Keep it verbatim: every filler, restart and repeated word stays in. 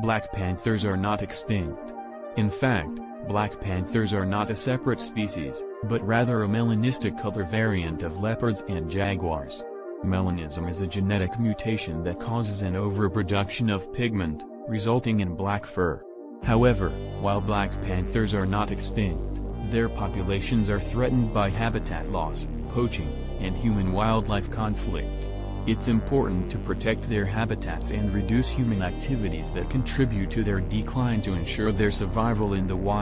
Black panthers are not extinct. In fact, black panthers are not a separate species, but rather a melanistic color variant of leopards and jaguars. Melanism is a genetic mutation that causes an overproduction of pigment, resulting in black fur. However, while black panthers are not extinct, their populations are threatened by habitat loss, poaching, and human-wildlife conflict. It's important to protect their habitats and reduce human activities that contribute to their decline to ensure their survival in the wild.